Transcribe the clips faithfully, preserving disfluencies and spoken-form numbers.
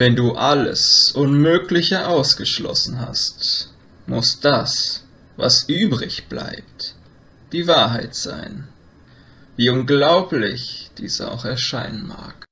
Wenn du alles Unmögliche ausgeschlossen hast, muss das, was übrig bleibt, die Wahrheit sein, wie unglaublich dies auch erscheinen mag.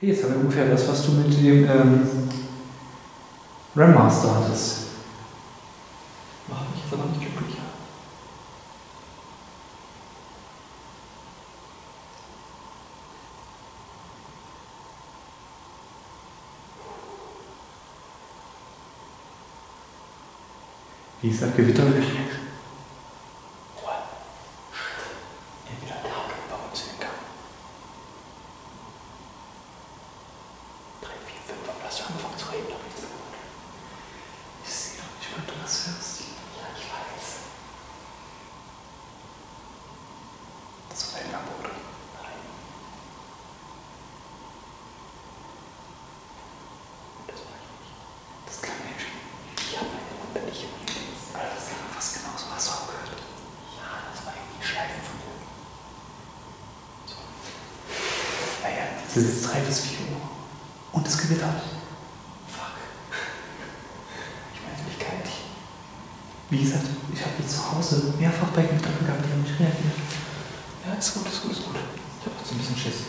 Hey, ist aber ungefähr das, was du mit dem ähm, Ram Master hattest. Macht mich jetzt aber nicht glücklicher. Wie ist das Gewitter? Es ist jetzt drei bis vier Uhr und es gewittert. Fuck. Ich meine, es ist kalt. Wie gesagt, ich habe jetzt zu Hause mehrfach bei Gewittern gehabt, die haben nicht reagiert. Ja, ist gut, ist gut, ist gut. Ich habe auch so ein bisschen Schiss.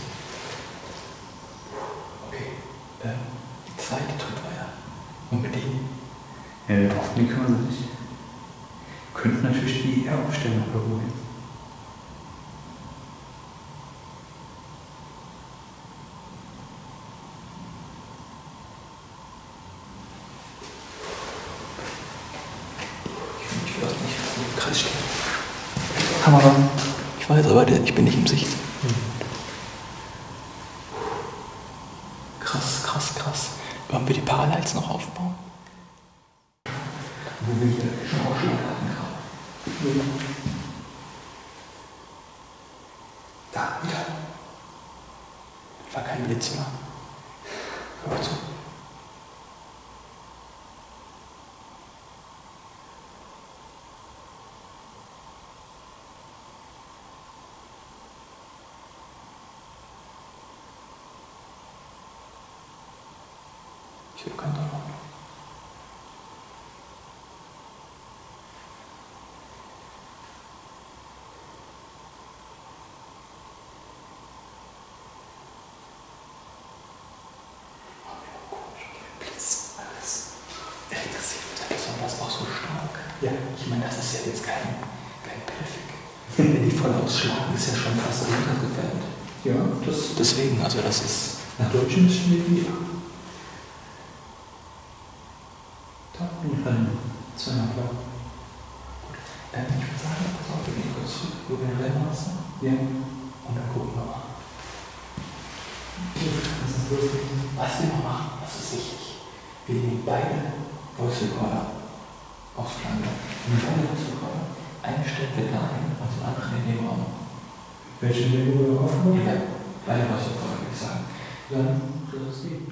Okay, ähm, die zweite Tripwire. Und mit denen? Äh, auf den kümmern wir nicht. Wir könnten natürlich die Erdaufstellung überholen. Ich weiß, aber ich bin nicht im Sicht. Mhm. Krass, krass, krass. Wollen wir die Paralights noch aufbauen? Wo wir hier schon Ausschlag hatten. Da, wieder. War kein Blitz mehr. Hör zu. Ich will keinen Dollar. Blitz, alles. Elektrisiert wird ja besonders auch so stark. Ja, ich meine, das ist ja jetzt kein, kein Perfekt. Wenn die voll ausschlagen, ist ja schon fast runtergefällt. Ja, das. Deswegen, also das ist. Nach Deutsch müssen wir wieder. Zweimal klar. Gut. Dann würde ich sagen, pass auf, wir gehen kurz zurück, wo wir den lassen. Ja. Und dann gucken wir mal. Das ist lustig. Was wir noch machen, das ist wichtig. Wir nehmen beide Voice Recorder aufs Flanke. Und wir wollen Voice Recorder. Einen stellen wir da hin und den anderen in den Raum. Welchen nehmen wir noch aufgenommen? Ja, beide Voice Recorder, würde ich sagen. Dann, das ist die.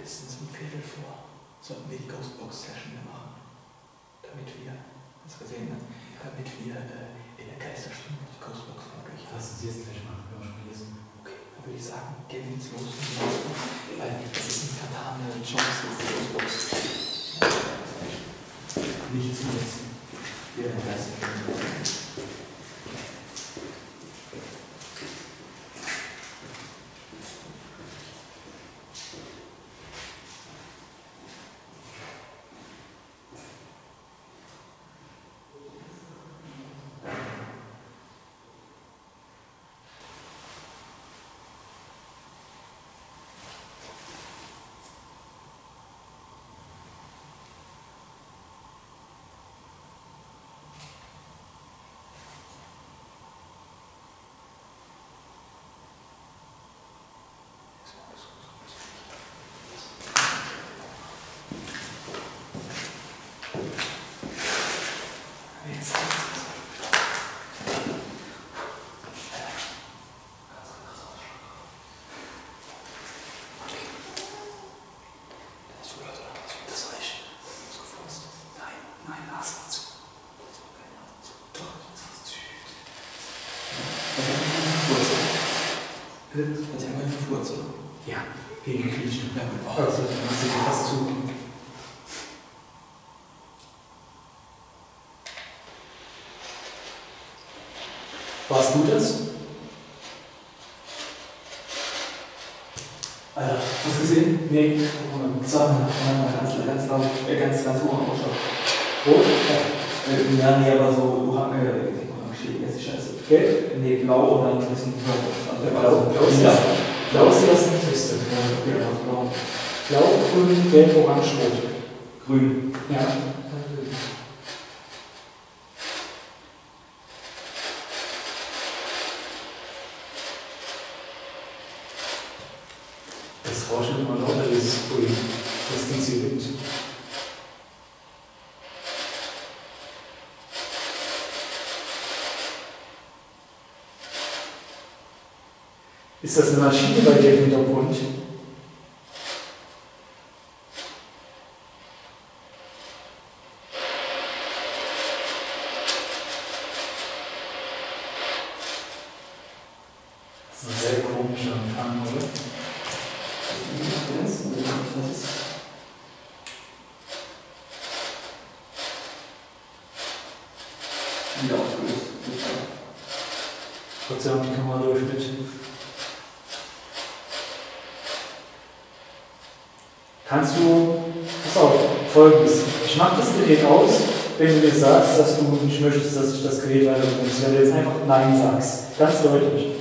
spätestens um Viertel vor sollten wir die Ghostbox-Session machen, damit wir, hast du gesehen, damit wir äh, in der Geisterstunde die Ghostbox möglich haben. Lass uns jetzt gleich machen, wenn wir schon lesen. Okay, dann würde ich sagen, gehen wir jetzt los mit dem Ghostbox, weil das ist eine vertane Chance für die Ghostbox. Nicht zulässig. Wir werden Geisterstunde. Als haben wir eine Furze. Ja, gegen die Quietschen. Ja, oh, das ist fast zu. Warst du das? Alter, hast du gesehen? Nee. Sag mal, ganz, ganz laut, äh, ganz, ganz hoch am Ausschlag. Rot? Ja, nee, aber so orange, orange, jetzt die Scheiße. Gelb? Nee, blau und dann ein bisschen blau. Blau, blau ist das. Blau ist das Niedrigste. Ja, blau. Blau, grün, gelb, orange, rot. Grün. Ja. Das Rauschen immer lauter, dieses Grün. Das Ding sie winkt. Ist das eine Maschine bei dir im Hintergrund? Das ist ein sehr komischer Empfang, oder? Das ist das. Wieder aufgelöst. Gott sei Dank, die Kamera läuft mit. Kannst du, pass auf, folgendes, ich mache das Gerät aus, wenn du mir sagst, dass du nicht möchtest, dass ich das Gerät weiter benutze. Wenn du jetzt einfach Nein sagst, ganz deutlich.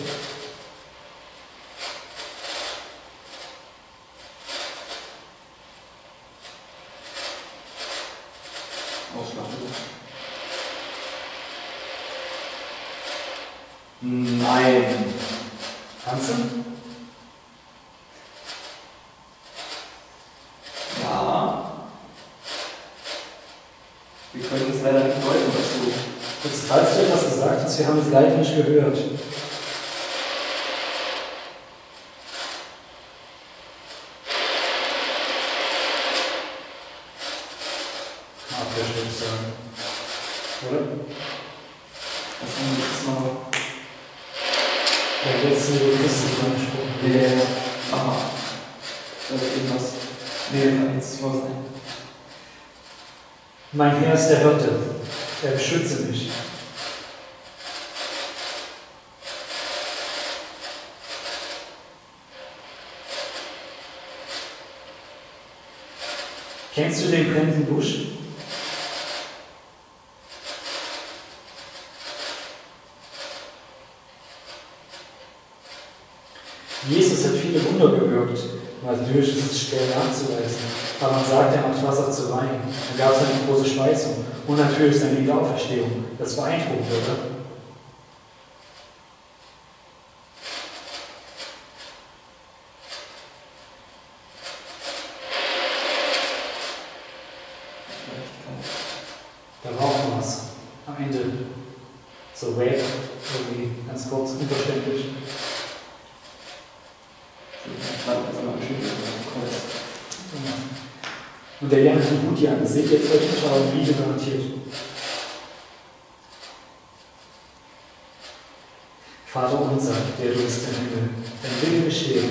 Ausschlagen. Nein. Kannst du? Wir haben es leider nicht gehört. Mein Herr ist der Hirte. Er beschütze mich. Kennst du den brennenden Busch? Jesus hat viele Wunder gewirkt. Natürlich ist es schwer nachzuweisen, aber man sagt, er hat Wasser zu Wein. Dann gab es eine große Speisung und natürlich seine Wiederauferstehung. Das beeindruckt, oder? Und der Jan ist ein guter Jan, das seht ihr technisch, aber wie garantiert. Vater unser, der du bist im Himmel, dein Wille geschehe.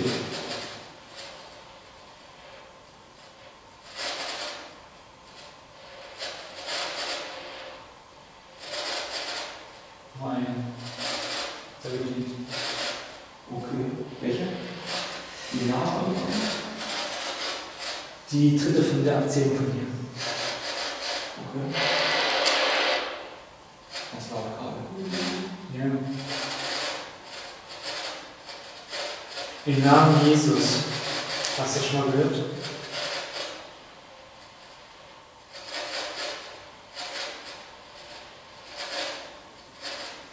Mein, sehr beliebt. Okay, welche? Die Nachricht? Die dritte von der Abzählung von dir. Okay. Das war gerade. Ja. Den Namen Jesus. Hast du schon mal gehört?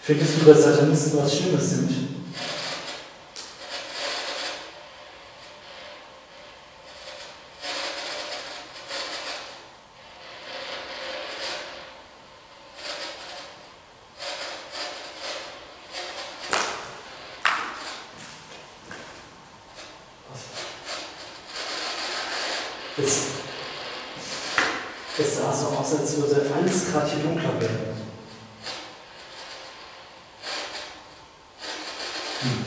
Findest du, dass Satanisten was Schlimmes sind? Es, es sah so aus, als würde alles gerade hier dunkler werden. Hm.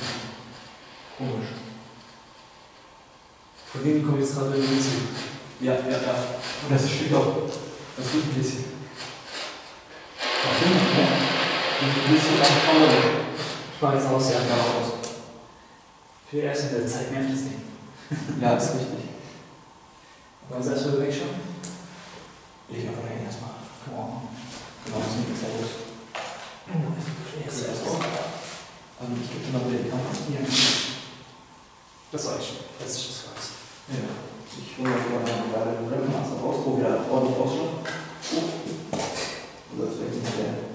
Komisch. Von denen komme ich jetzt gerade irgendwie zu. Ja, ja, ja. Und das steht auch. Das liegt ein bisschen. Auf jeden Fall, ne? Ein bisschen nach vorne. Ich mache jetzt aus, ja, genau aus. Für die erste der Zeit nervt das nicht. Ja, das ist richtig. Wollen Sie erstmal wegschauen? Ich glaube, da gehen erstmal. Genau, genau, das ist nichts da los. Jetzt erstmal. Also ich gebe dir noch wieder die Kamera. Ja. Das war ich schon. Das ist das Weiß. Ja. Ich hole mir mal gerade den Rücken aus der Ausdruck wieder ordentlich ausschauen. Und das ist echt nicht der.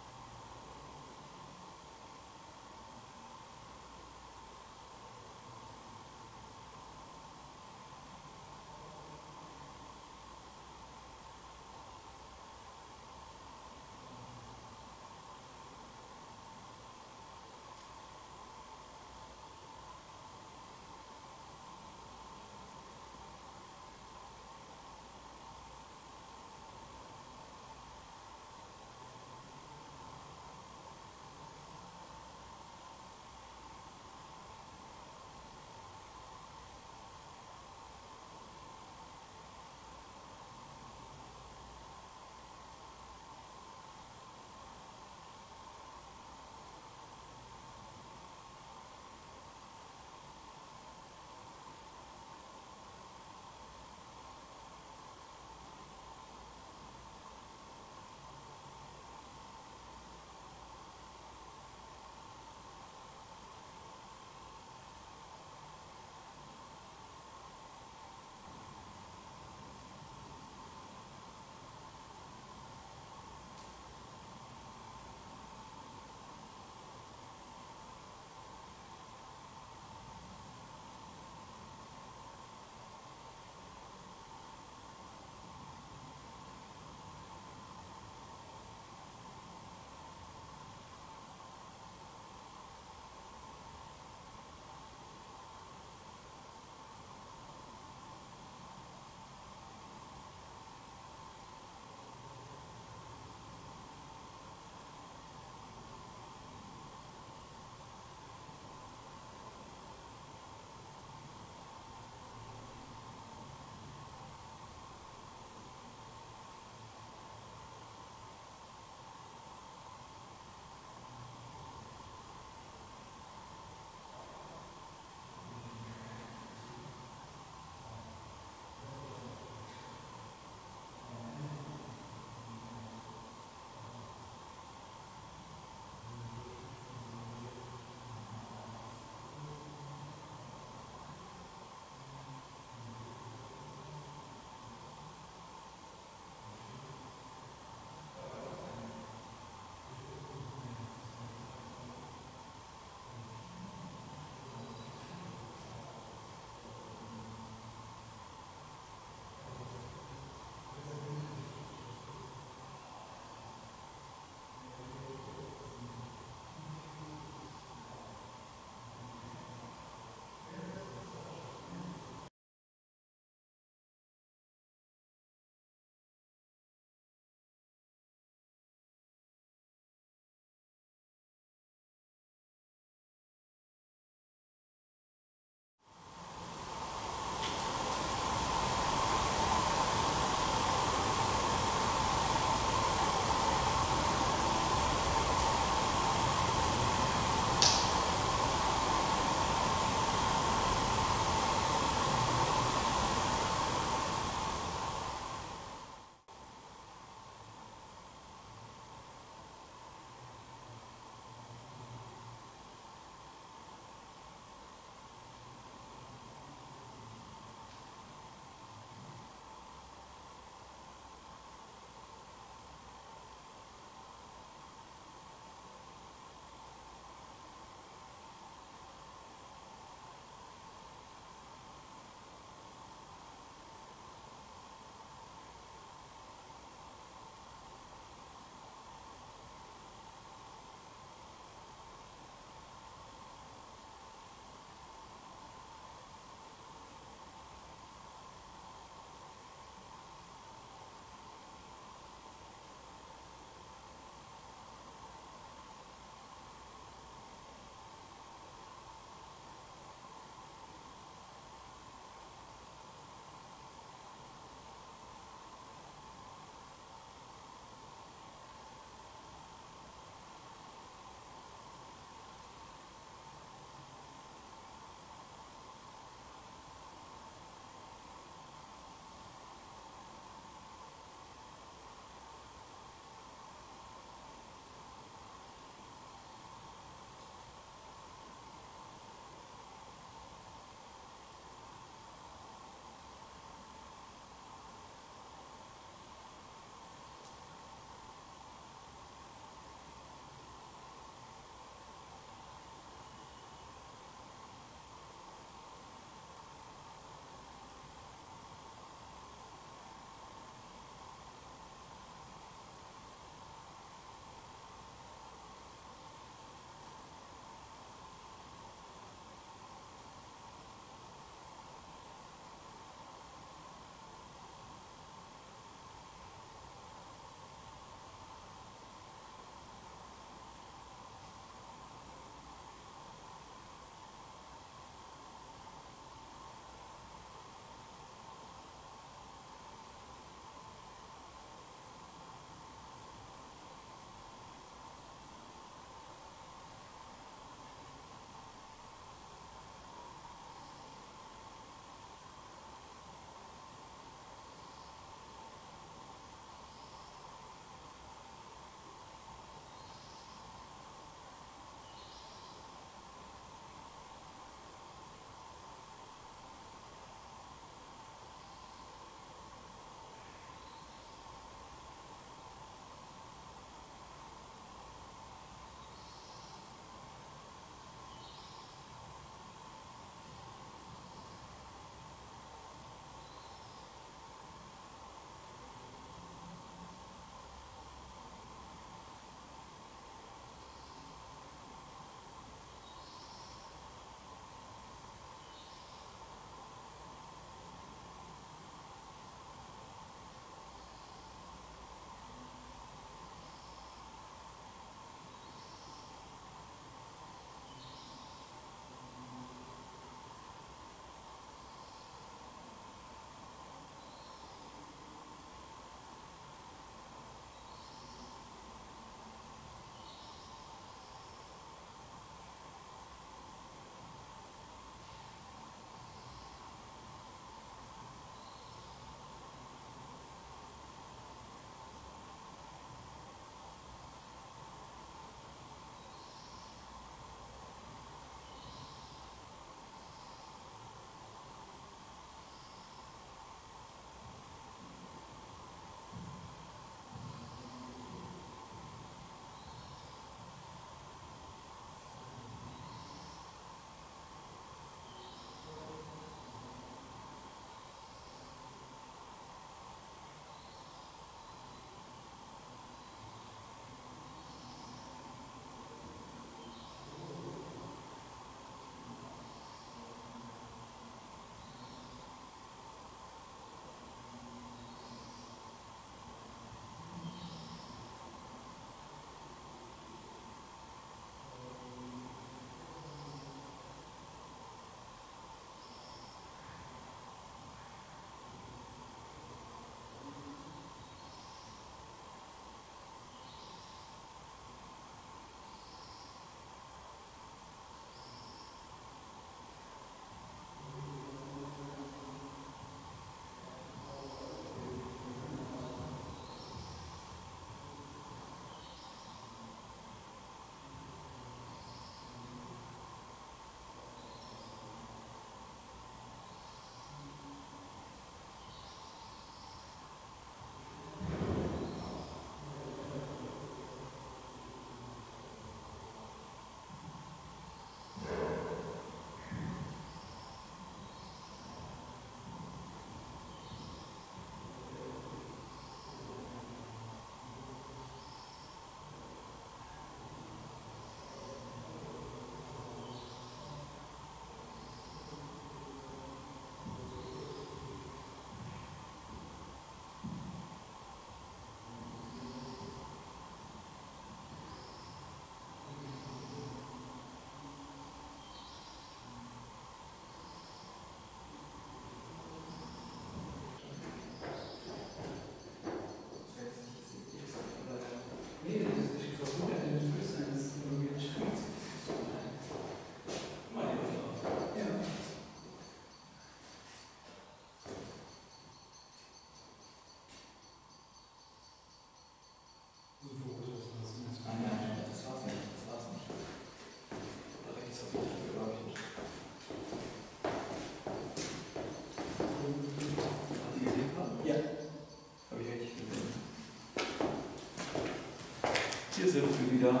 wieder.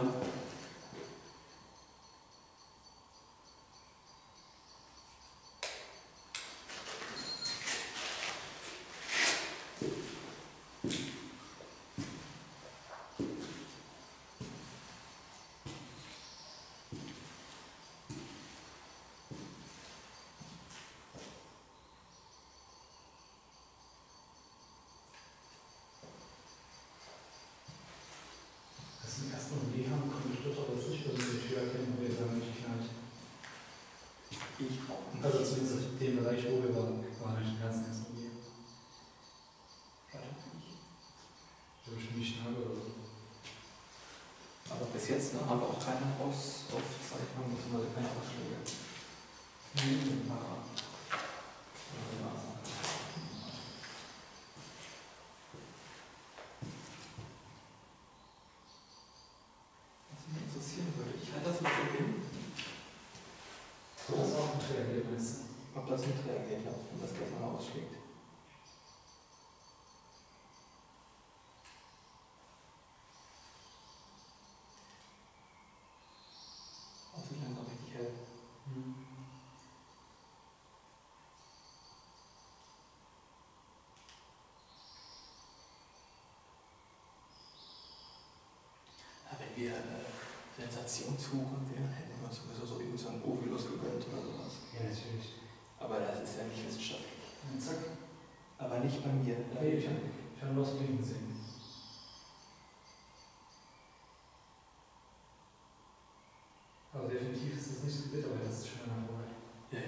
Jetzt ne, aber auch keine Ausaufzeichnung bzw. keine Ausschläge. Mhm. Was mich interessieren würde, ich halte das mit so hin. So, das ist auch ein Drehergebnis. Ob das mit reagiert, wenn das gleich mal ausschlägt. Sensationssuchen wären, hätten wir uns sowieso so irgend so einen Ovilus gegönnt oder sowas. Ja, natürlich. Aber das ist ja nicht wissenschaftlich. Ja, zack. Aber nicht bei mir. Nee, ich habe ich hab was drin gesehen. Aber definitiv ist es nicht so bitter, weil das ist schon eine Arbeit. Ja, ja.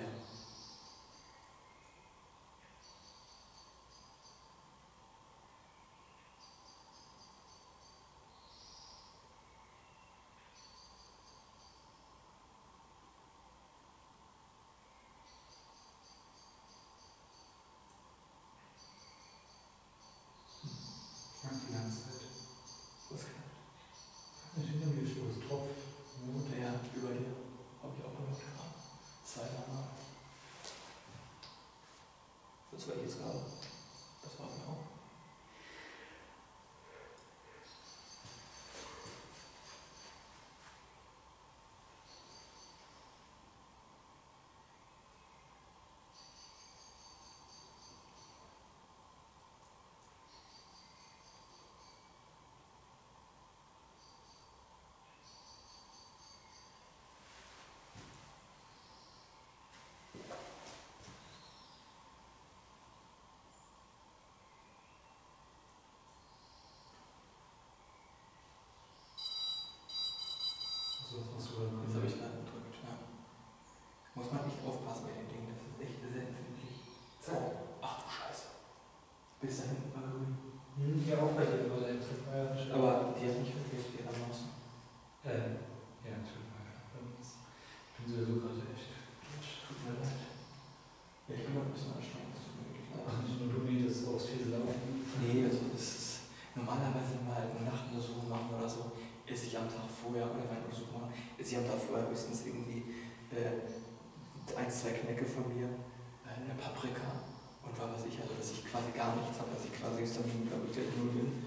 Das war jetzt gerade. Das war mir auch. Jetzt habe ich gerade gedrückt. Ja. Muss man nicht aufpassen bei den Dingen, das ist echt sehr empfindlich. Oh, ach du Scheiße. Bis dahin war grün. Hm, ja, auch bei dir war der Tripwire. Aber die hat nicht wirklich die Annonce. Äh, ja, Tripwire. Ich bin sowieso gerade echt. Tut mir leid. Ja, ich bin mal ein bisschen anstrengend. Ach, nicht nur du, wie das aus viel laufen. Nee, also das ist. Normalerweise, wenn wir halt eine Nachtuntersuchung machen oder so, esse ich am Tag vorher, oder wenn ich Untersuchung mache, esse ich am Tag vorher höchstens irgendwie äh, ein, zwei Knäcke von mir, äh, eine Paprika und was weiß ich, also dass ich quasi gar nichts habe, dass ich quasi Histamin, glaube ich, gleich null bin.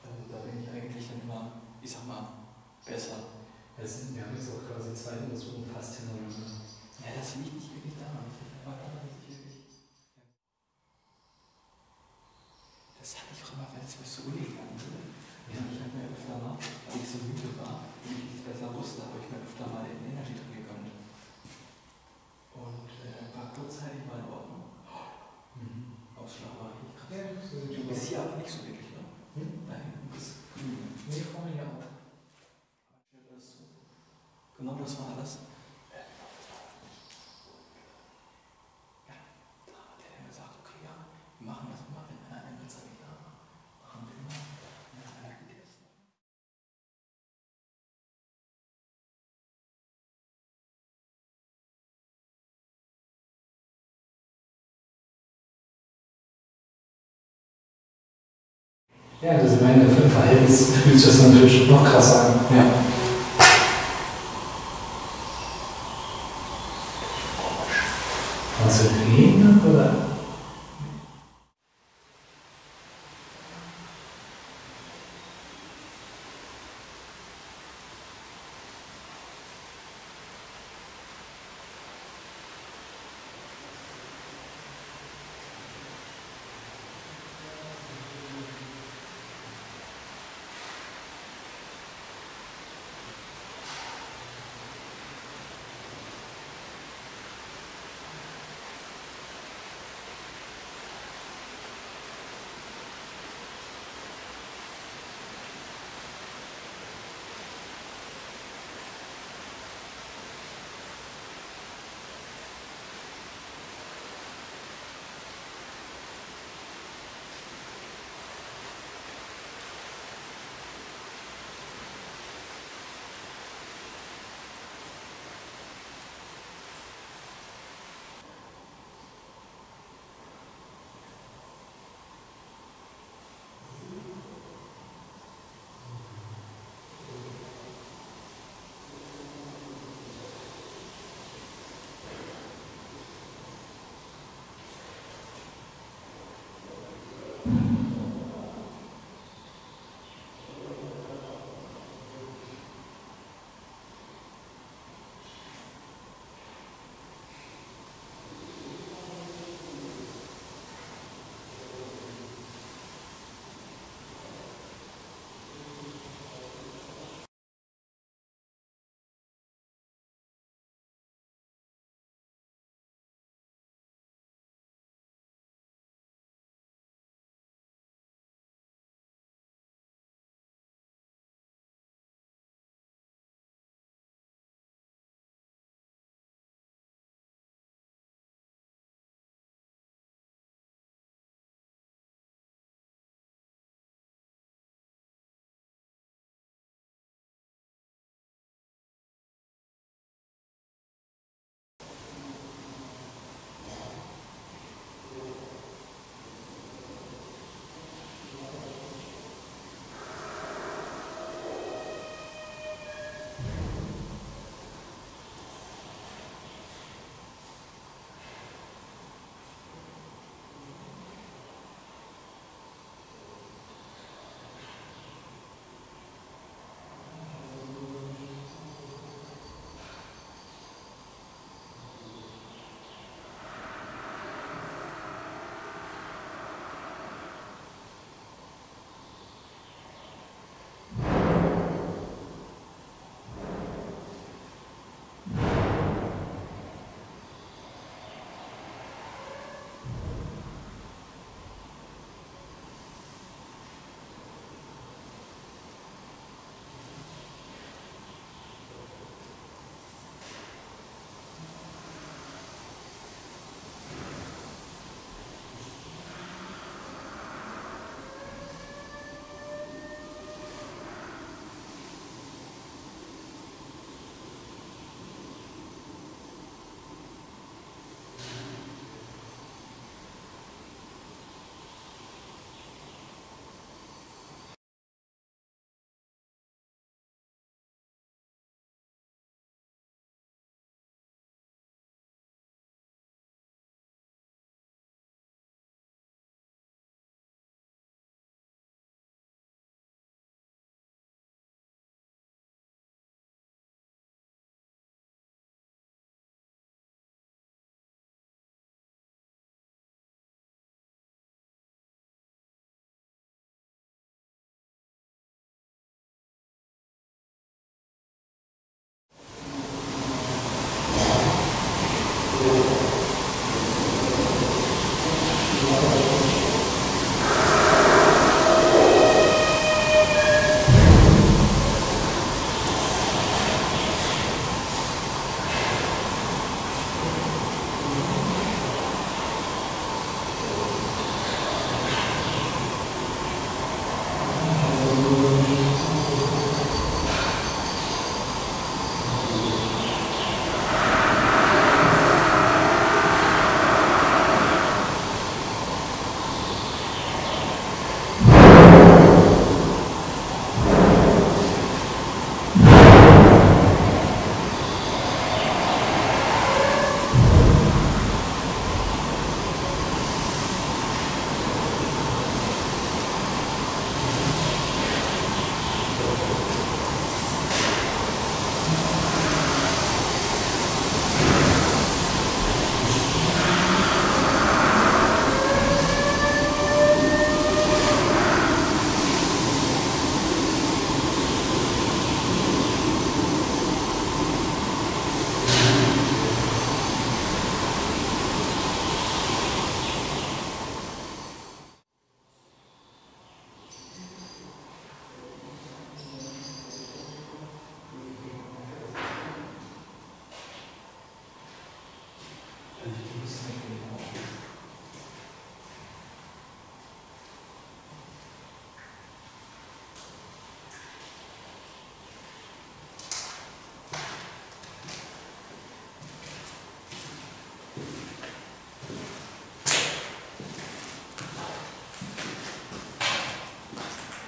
Also, da bin ich eigentlich dann immer, ich sag mal, besser. Also, wir haben jetzt auch quasi zwei Untersuchungen fast hintereinander. Ja, das liegt nicht wirklich daran. Das hatte ich auch immer, wenn ich zur Schule gegangen bin. Ja. Ich habe mir öfter mal, weil ich so müde war, wenn ich nichts besser wusste, habe ich mir öfter mal den Energy drin gegönnt. Und äh, war kurzzeitig mal in Ordnung. Mhm. Ausschlag war ich krass. Ja, das ist, ist hier aber nicht so wirklich, ne? Hm? Da hinten ist grün. Nee, vorne ja auch. Genau das war alles. Ja, da hat er dann gesagt, okay, ja, wir machen das mal. Ja, das ist meine Verhältnis, fühlt sich das natürlich noch krasser an. Ja. Also reden oder?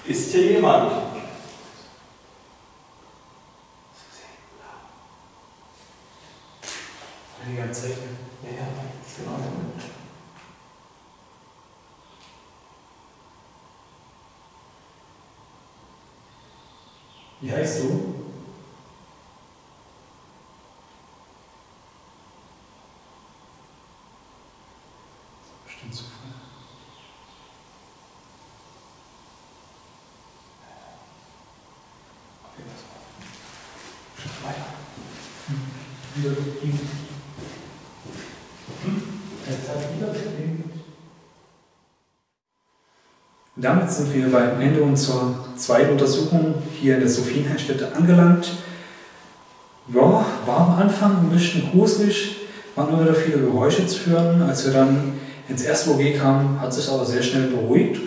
Ist hier jemand? Die ganze Zeit. Ja, genau. Wie heißt du? Bestimmt Zufall. Okay, das war. Schritt weiter. Wieder gegen. Damit sind wir bei Ende unserer zweiten Untersuchung hier in der Sophienheilstätte angelangt. Ja, war am Anfang ein bisschen gruselig, waren immer wieder viele Geräusche zu hören. Als wir dann ins erste WoG kamen, hat sich aber sehr schnell beruhigt.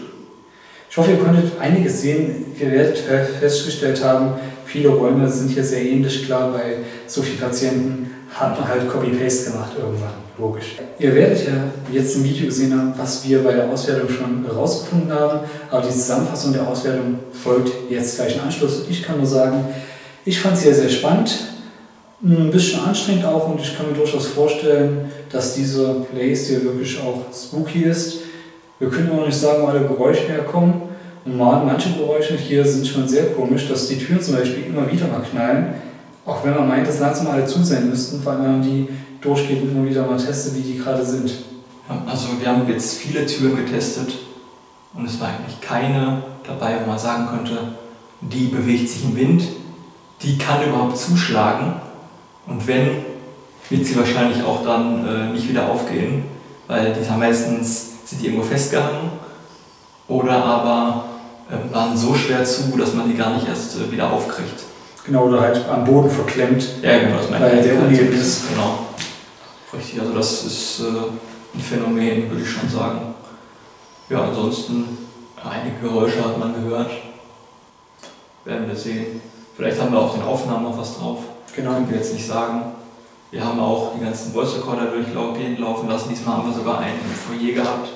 Ich hoffe, ihr konntet einiges sehen. Ihr werdet festgestellt haben, viele Räume sind hier sehr ähnlich. Klar, bei so vielen Patienten hat man halt Copy-Paste gemacht irgendwann. Logisch. Ihr werdet ja jetzt im Video gesehen haben, was wir bei der Auswertung schon herausgefunden haben, aber die Zusammenfassung der Auswertung folgt jetzt gleich im Anschluss. Ich kann nur sagen, ich fand es sehr, sehr spannend, ein bisschen anstrengend auch, und ich kann mir durchaus vorstellen, dass dieser Place hier wirklich auch spooky ist. Wir können auch nicht sagen, wo alle Geräusche herkommen, und manche Geräusche hier sind schon sehr komisch, dass die Türen zum Beispiel immer wieder mal knallen, auch wenn man meint, dass langsam alle zu sein müssten, vor allem die durchgeht und immer wieder mal testet, wie die gerade sind. Ja, also wir haben jetzt viele Türen getestet und es war eigentlich keine dabei, wo man sagen könnte, die bewegt sich im Wind, die kann überhaupt zuschlagen, und wenn, wird sie wahrscheinlich auch dann äh, nicht wieder aufgehen, weil die haben meistens, sind die irgendwo festgehangen oder aber äh, waren so schwer zu, dass man die gar nicht erst äh, wieder aufkriegt. Genau, oder halt am Boden verklemmt, ja, genau, das weil der uneben ist. Genau. Richtig, also das ist äh, ein Phänomen, würde ich schon sagen. Ja, ansonsten, einige Geräusche hat man gehört. Werden wir sehen. Vielleicht haben wir auf den Aufnahmen noch was drauf. Genau. Können wir jetzt nicht sagen. Wir haben auch die ganzen Voice Recorder durchlaufen laufen lassen. Diesmal haben wir sogar einen im Foyer gehabt.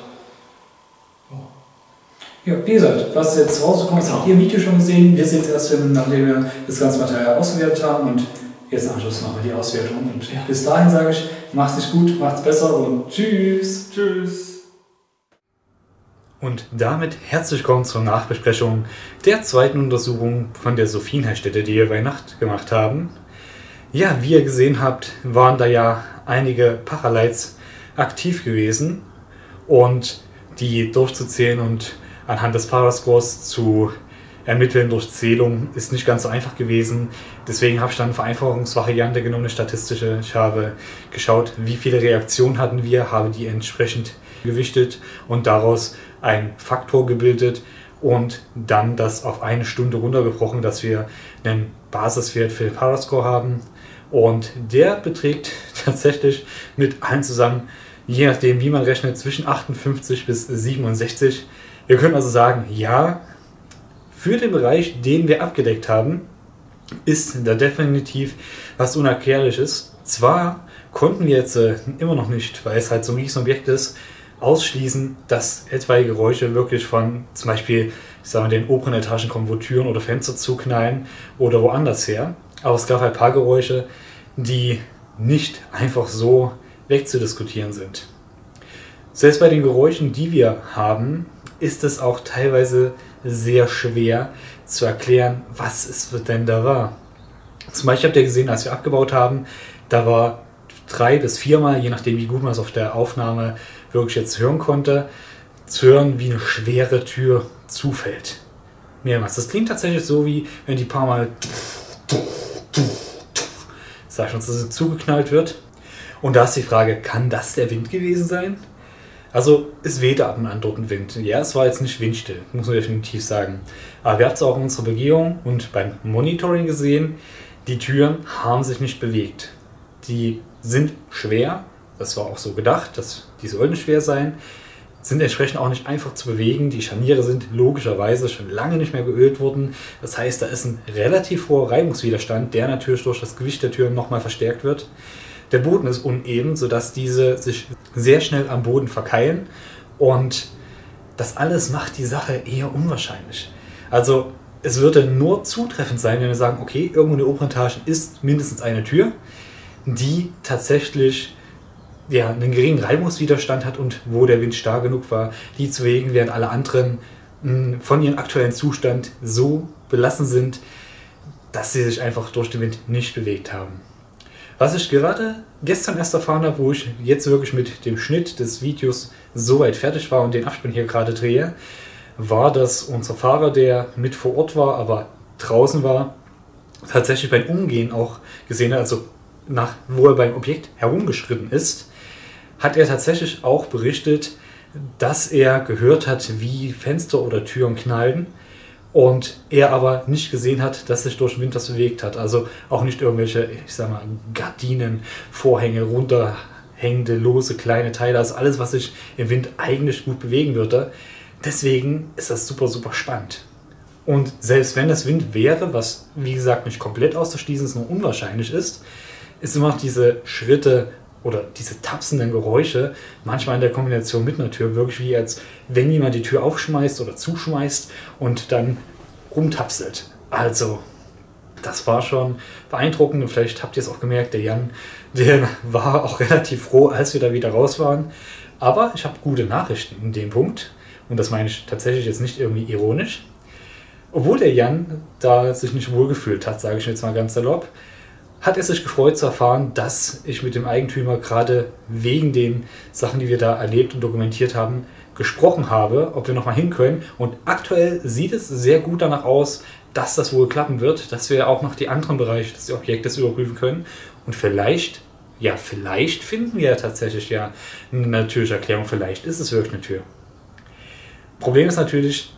Ja, wie gesagt, was jetzt rausgekommen ist, genau. Habt ihr im Video schon gesehen. Wir sehen es erst, nachdem wir das ganze Material ausgewertet haben. Und jetzt am Schluss machen wir die Auswertung. Und ja. Bis dahin sage ich, macht's nicht gut, macht's besser und tschüss. Tschüss. Und damit herzlich willkommen zur Nachbesprechung der zweiten Untersuchung von der Sophienheilstätte, die wir bei Nacht gemacht haben. Ja, wie ihr gesehen habt, waren da ja einige Paralites aktiv gewesen. Und die durchzuzählen und anhand des Parascores zu ermitteln durch Zählung ist nicht ganz so einfach gewesen. Deswegen habe ich dann eine Vereinfachungsvariante genommen, eine statistische. Ich habe geschaut, wie viele Reaktionen hatten wir, habe die entsprechend gewichtet und daraus einen Faktor gebildet und dann das auf eine Stunde runtergebrochen, dass wir einen Basiswert für den Parascore haben. Und der beträgt tatsächlich mit allen zusammen, je nachdem wie man rechnet, zwischen achtundfünfzig bis siebenundsechzig. Wir können also sagen, ja, für den Bereich, den wir abgedeckt haben, ist da definitiv was Unerklärliches. Zwar konnten wir jetzt äh, immer noch nicht, weil es halt so ein riesiges Objekt ist, ausschließen, dass etwaige Geräusche wirklich von zum Beispiel, ich sag mal, den oberen Etagen kommen, wo Türen oder Fenster zuknallen oder woanders her. Aber es gab halt ein paar Geräusche, die nicht einfach so wegzudiskutieren sind. Selbst bei den Geräuschen, die wir haben, ist es auch teilweise sehr schwer zu erklären, was es denn da war. Zum Beispiel habt ihr gesehen, als wir abgebaut haben, da war drei bis viermal, je nachdem wie gut man es auf der Aufnahme wirklich jetzt hören konnte, zu hören, wie eine schwere Tür zufällt. Mehrmals. Das klingt tatsächlich so, wie wenn die paar Mal sag ich uns, dass es zugeknallt wird. Und da ist die Frage, kann das der Wind gewesen sein? Also es wehte ab und an dort ein Wind. Ja, es war jetzt nicht windstill, muss man definitiv sagen. Aber wir haben es auch in unserer Begehung und beim Monitoring gesehen, die Türen haben sich nicht bewegt. Die sind schwer, das war auch so gedacht, dass die sollten schwer sein, sind entsprechend auch nicht einfach zu bewegen. Die Scharniere sind logischerweise schon lange nicht mehr geölt worden. Das heißt, da ist ein relativ hoher Reibungswiderstand, der natürlich durch das Gewicht der Türen nochmal verstärkt wird. Der Boden ist uneben, sodass diese sich sehr schnell am Boden verkeilen, und das alles macht die Sache eher unwahrscheinlich. Also es würde nur zutreffend sein, wenn wir sagen, okay, irgendwo in der oberen Etage ist mindestens eine Tür, die tatsächlich ja, einen geringen Reibungswiderstand hat und wo der Wind stark genug war, die zu bewegen, während alle anderen mh, von ihrem aktuellen Zustand so belassen sind, dass sie sich einfach durch den Wind nicht bewegt haben. Was ich gerade gestern erst erfahren habe, wo ich jetzt wirklich mit dem Schnitt des Videos soweit fertig war und den Abspann hier gerade drehe, war, dass unser Fahrer, der mit vor Ort war, aber draußen war, tatsächlich beim Umgehen auch gesehen hat, also nach, wo er beim Objekt herumgeschritten ist, hat er tatsächlich auch berichtet, dass er gehört hat, wie Fenster oder Türen knallen und er aber nicht gesehen hat, dass sich durch den Wind das bewegt hat. Also auch nicht irgendwelche, ich sag mal, Gardinen, Vorhänge, runterhängende, lose, kleine Teile, also alles, was sich im Wind eigentlich gut bewegen würde. Deswegen ist das super, super spannend. Und selbst wenn das Wind wäre, was wie gesagt nicht komplett auszuschließen ist, nur unwahrscheinlich ist, ist immer noch diese Schritte oder diese tapsenden Geräusche manchmal in der Kombination mit einer Tür wirklich wie als wenn jemand die Tür aufschmeißt oder zuschmeißt und dann rumtapselt. Also, das war schon beeindruckend und vielleicht habt ihr es auch gemerkt, der Jan, der war auch relativ froh, als wir da wieder raus waren. Aber ich habe gute Nachrichten in dem Punkt. Und das meine ich tatsächlich jetzt nicht irgendwie ironisch. Obwohl der Jan da sich nicht wohlgefühlt hat, sage ich jetzt mal ganz salopp, hat er sich gefreut zu erfahren, dass ich mit dem Eigentümer gerade wegen den Sachen, die wir da erlebt und dokumentiert haben, gesprochen habe, ob wir nochmal hin können. Und aktuell sieht es sehr gut danach aus, dass das wohl klappen wird, dass wir auch noch die anderen Bereiche des Objektes überprüfen können. Und vielleicht, ja vielleicht finden wir ja tatsächlich ja eine natürliche Erklärung, vielleicht ist es wirklich eine Tür. Problem ist natürlich,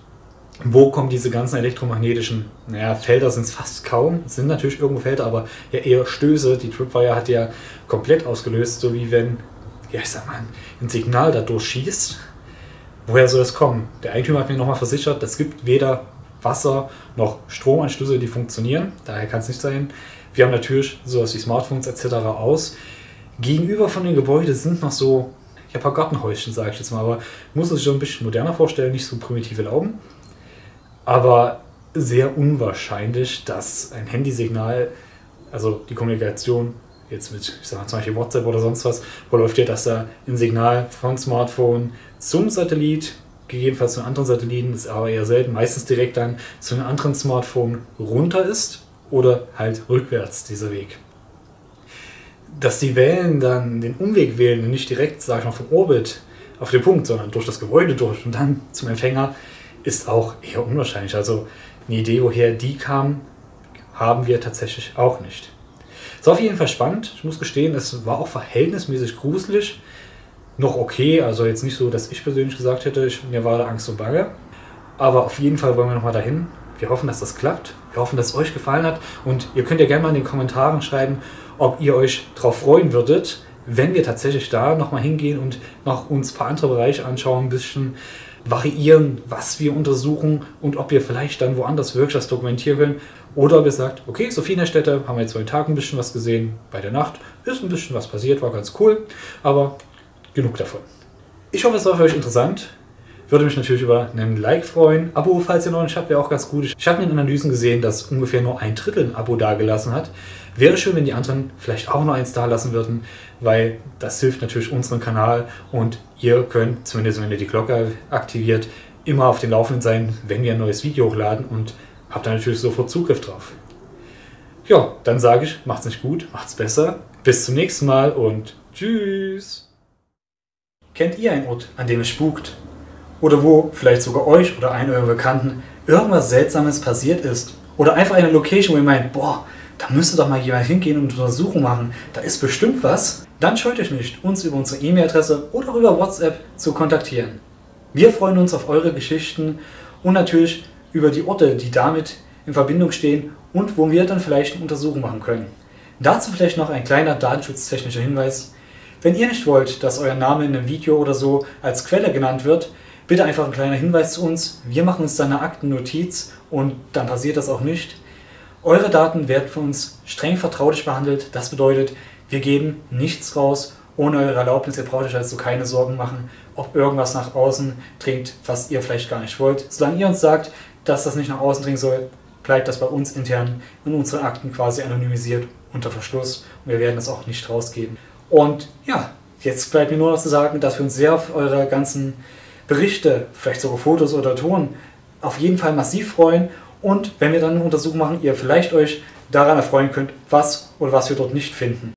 wo kommen diese ganzen elektromagnetischen, naja, Felder sind es fast kaum, sind natürlich irgendwo Felder, aber ja eher Stöße. Die Tripwire hat ja komplett ausgelöst, so wie wenn, ja ich sag mal, ein Signal da durchschießt. Woher soll das kommen? Der Eigentümer hat mir nochmal versichert, es gibt weder Wasser noch Stromanschlüsse, die funktionieren, daher kann es nicht sein. Wir haben natürlich sowas wie Smartphones et cetera aus. Gegenüber von den Gebäuden sind noch so, ich habe ein paar Gartenhäuschen, sage ich jetzt mal, aber muss es sich schon ein bisschen moderner vorstellen, nicht so primitive Lauben. Aber sehr unwahrscheinlich, dass ein Handysignal, also die Kommunikation jetzt mit, ich sag mal, zum Beispiel WhatsApp oder sonst was, wo läuft ja, dass da ein Signal vom Smartphone zum Satellit, gegebenenfalls zu einem anderen Satelliten, ist aber eher selten, meistens direkt dann zu einem anderen Smartphone runter ist oder halt rückwärts dieser Weg. Dass die Wellen dann den Umweg wählen und nicht direkt, sag ich mal, vom Orbit auf den Punkt, sondern durch das Gebäude durch und dann zum Empfänger, ist auch eher unwahrscheinlich. Also eine Idee, woher die kam, haben wir tatsächlich auch nicht. Es war auf jeden Fall spannend. Ich muss gestehen, es war auch verhältnismäßig gruselig. Noch okay, also jetzt nicht so, dass ich persönlich gesagt hätte, ich, mir war da Angst und Bange. Aber auf jeden Fall wollen wir nochmal dahin. Wir hoffen, dass das klappt. Wir hoffen, dass es euch gefallen hat. Und ihr könnt ja gerne mal in den Kommentaren schreiben, ob ihr euch darauf freuen würdet, wenn wir tatsächlich da nochmal hingehen und noch uns ein paar andere Bereiche anschauen, ein bisschen variieren, was wir untersuchen und ob wir vielleicht dann woanders wirklich das dokumentieren können. Oder ob ihr sagt, okay, Sophienheilstätte, haben wir jetzt bei den Tagen ein bisschen was gesehen, bei der Nacht ist ein bisschen was passiert, war ganz cool, aber genug davon. Ich hoffe, es war für euch interessant. Würde mich natürlich über einen Like freuen. Abo, falls ihr noch nicht habt, wäre auch ganz gut. Ich habe in den Analysen gesehen, dass ungefähr nur ein Drittel ein Abo dagelassen hat. Wäre schön, wenn die anderen vielleicht auch noch eins dalassen würden, weil das hilft natürlich unserem Kanal und ihr könnt, zumindest wenn ihr die Glocke aktiviert, immer auf dem Laufenden sein, wenn wir ein neues Video hochladen und habt da natürlich sofort Zugriff drauf. Ja, dann sage ich, macht's nicht gut, macht's besser. Bis zum nächsten Mal und tschüss! Kennt ihr einen Ort, an dem es spukt? Oder wo vielleicht sogar euch oder einem eurer Bekannten irgendwas Seltsames passiert ist? Oder einfach eine Location, wo ihr meint, boah, da müsste doch mal jemand hingehen und Untersuchungen machen, da ist bestimmt was. Dann scheut euch nicht, uns über unsere E-Mail-Adresse oder über WhatsApp zu kontaktieren. Wir freuen uns auf eure Geschichten und natürlich über die Orte, die damit in Verbindung stehen und wo wir dann vielleicht eine Untersuchung machen können. Dazu vielleicht noch ein kleiner datenschutztechnischer Hinweis. Wenn ihr nicht wollt, dass euer Name in einem Video oder so als Quelle genannt wird, bitte einfach ein kleiner Hinweis zu uns, wir machen uns dann eine Aktennotiz und dann passiert das auch nicht. Eure Daten werden von uns streng vertraulich behandelt, das bedeutet, wir geben nichts raus, ohne eure Erlaubnis, ihr braucht euch also keine Sorgen machen, ob irgendwas nach außen dringt, was ihr vielleicht gar nicht wollt. Solange ihr uns sagt, dass das nicht nach außen dringen soll, bleibt das bei uns intern in unseren Akten quasi anonymisiert unter Verschluss und wir werden das auch nicht rausgeben. Und ja, jetzt bleibt mir nur noch zu sagen, dass wir uns sehr auf eure ganzen Berichte, vielleicht sogar Fotos oder Ton, auf jeden Fall massiv freuen und wenn wir dann eine Untersuchung machen, ihr vielleicht euch daran erfreuen könnt, was oder was wir dort nicht finden.